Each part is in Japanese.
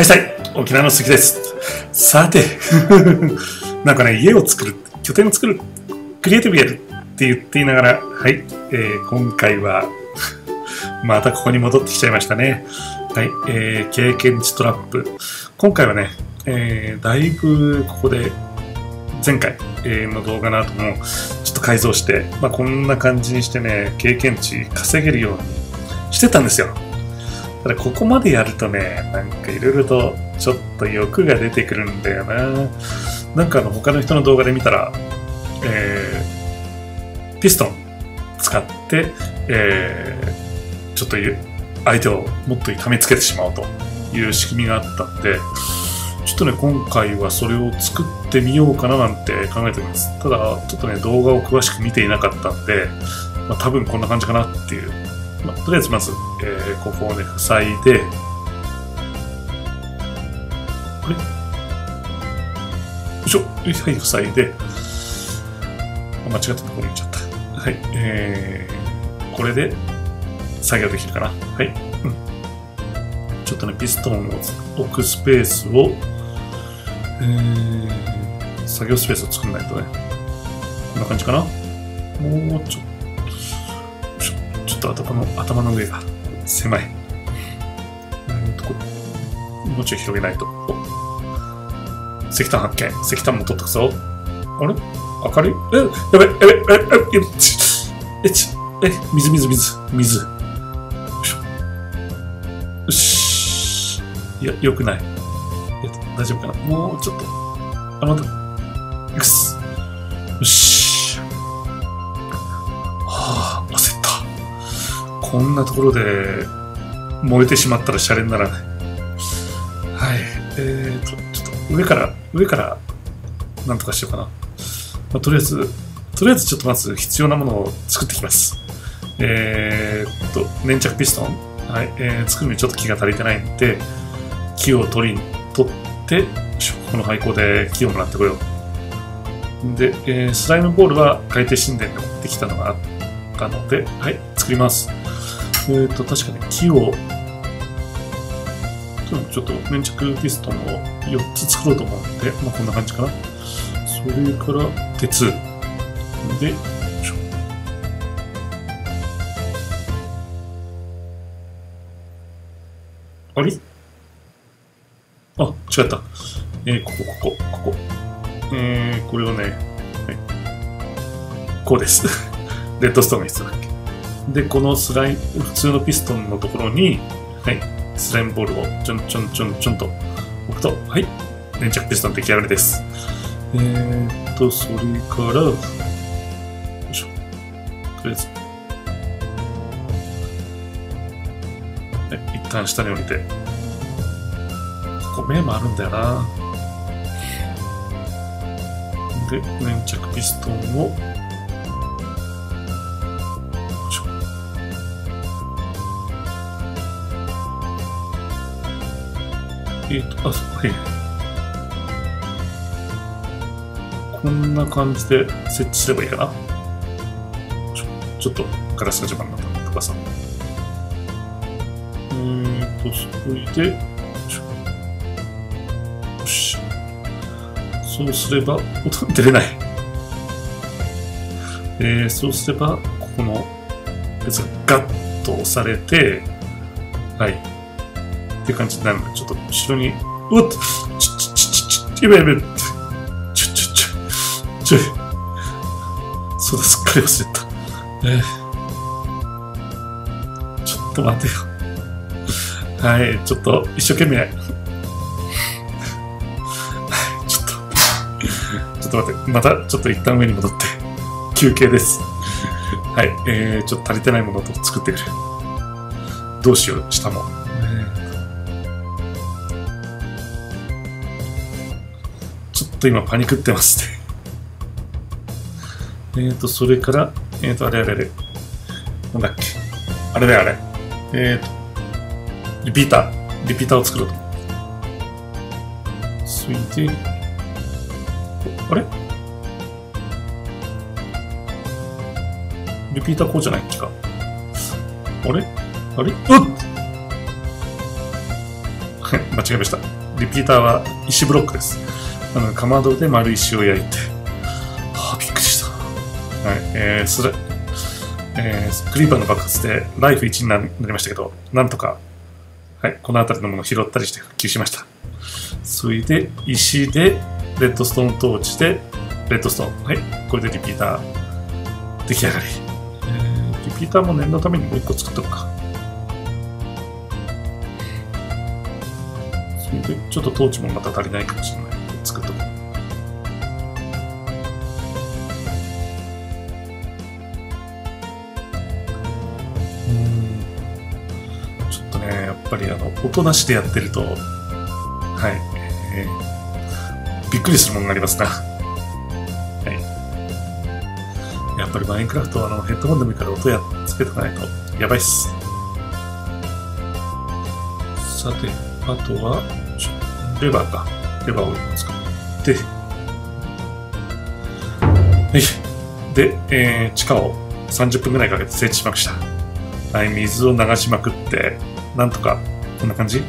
はい、さい、沖縄の鈴木です。さて、なんかね、家を作る、拠点を作る、クリエイティブやるって言っていながら、はい、今回は、またここに戻ってきちゃいましたね。はい、経験値トラップ。今回はね、だいぶここで、前回の動画の後も、ちょっと改造して、まあ、こんな感じにしてね、経験値稼げるようにしてたんですよ。ただここまでやるとね、なんかいろいろとちょっと欲が出てくるんだよな。なんか他の人の動画で見たら、ピストン使って、ちょっと相手をもっと痛めつけてしまうという仕組みがあったんで、ちょっとね、今回はそれを作ってみようかななんて考えております。ただ、ちょっとね、動画を詳しく見ていなかったんで、まあ、多分こんな感じかなっていう。まあ、とりあえずまず、ここをね、塞いで、あれ？よいしょ。はい、塞いで、間違ったところに行っちゃった。はい、これで作業できるかな。はい。うん、ちょっとね、ピストンを置くスペースを、作業スペースを作らないとね。こんな感じかな。もうちょっと。頭の上が狭い。もうちょい広げないと。石炭発見。石炭も取っとくぞ。あれ？明るい？え？やべえ、やべえ、やべえ、やべえ、水、水、水、水。よいしょ。よし。いや、よくない。大丈夫かな？もうちょっと。あ、また。いくっす。よし。はぁ、焦った。こんなところで燃えてしまったらシャレにならない。はい。ちょっと上からなんとかしようかな。まあ、とりあえずちょっとまず必要なものを作ってきます。粘着ピストン。はい。作るにちょっと木が足りてないんで、木を取って、この廃校で木をもらってこよう。で、スライムボールは海底神殿で持ってきたのがあったので、はい、作ります。確かに木を、ちょっと粘着ピストンを4つ作ろうと思うんで、まあ、こんな感じかな。それから鉄。で、あれ？あ、違った。ここ。これをね、はい、こうです。レッドストーンが必要だっけ。で、この普通のピストンのところに、はい、スライムボールをちょんと置くと、はい、粘着ピストン出来上がりです。それから、よいしょ、とりあえず、はい、一旦下に降りて、ここ目もあるんだよな。で、粘着ピストンを、あ、そう、はい。こんな感じで設置すればいいかな。ちょっとガラスが邪魔になったのとかさ。それで、よし。そうすれば、音出れない。そうすれば、ここのやつがガッと押されて、はい。っていう感じになるので、ちょっと後ろに、うっちょい、そうだ、すっかり忘れた。ちょっと待てよ。はい、ちょっと一生懸命。ちょっと待って、またちょっと一旦上に戻って、休憩です。はい、ちょっと足りてないものを作ってくる。どうしよう、下も。ちょっと今パニクってますね。それから、あれ。なんだっけ。あれ。リピーターを作ろうと。それで、あれ？リピーターこうじゃないっけか。あれ？うっ！間違えました。リピーターは石ブロックです。なので、かまどで丸石を焼いて。はあ、びっくりした。はい、クリーパーの爆発でライフ1になりましたけど、なんとか、はい、この辺りのものを拾ったりして復旧しました。それで、石で、レッドストーントーチで、レッドストーン。はい、これでリピーター、出来上がり。リピーターも念のためにもう1個作っとくか。それで、ちょっとトーチもまた足りないかもしれない。作っとく。やっぱり音なしでやってると、はい、びっくりするものになりますな。はい、やっぱりマインクラフトはヘッドホンでもいいから音やつけとかないとやばいっす。さて、あとはレバーか。レバーを使って、はい、で、地下を30分ぐらいかけて整地しました。はい、水を流しまくって、なんとか、こんな感じ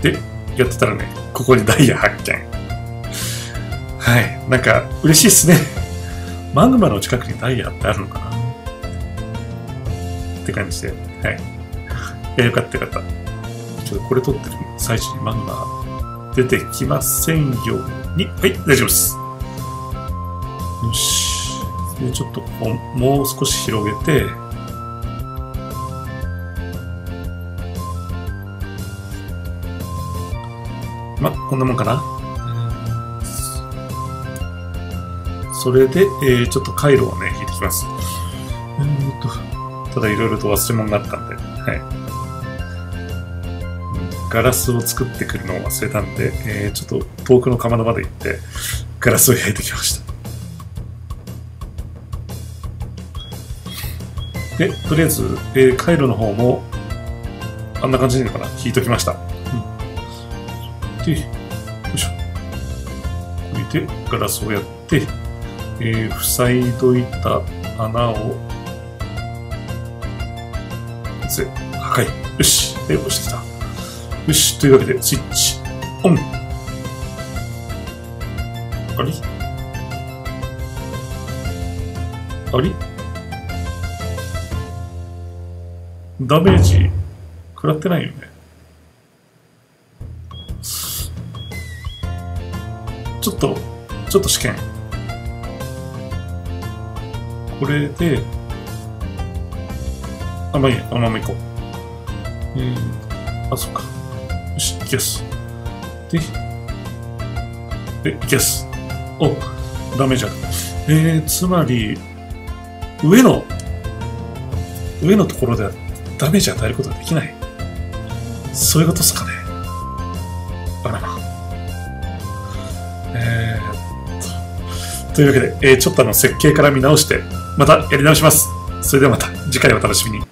で、やってたらね、ここにダイヤ発見。はい、なんか、嬉しいっすね。マグマの近くにダイヤってあるのかなって感じで、はい。いや、よかったよかった。ちょっとこれ撮ってる最中にマグマ出てきませんように。はい、大丈夫です。よし。で、ちょっとここ、もう少し広げて、ま、こんなもんかな。それで、ちょっと回路をね、引いてきます。ただいろいろと忘れ物があったんで、はい。ガラスを作ってくるのを忘れたんで、ちょっと遠くのかまどまで行って、ガラスを焼いてきました。で、とりあえず、回路の方も、あんな感じでいいのかな、引いときました。で、よいしょ。これでガラスをやって、塞いどいた穴を、破壊。よし。で、押してきた。よし。というわけで、スイッチオン。あれ？あれ？ダメージ、食らってないよね。ちょっと試験。これで、あ、まあいいや、あままいこう。あ、そっか。よし、いきます。で、いきます。お、ダメじゃん。つまり、上のところではダメージ与えることはできない。そういうことっすかね。あらま。というわけで、ちょっと設計から見直して、またやり直します。それではまた、次回お楽しみに。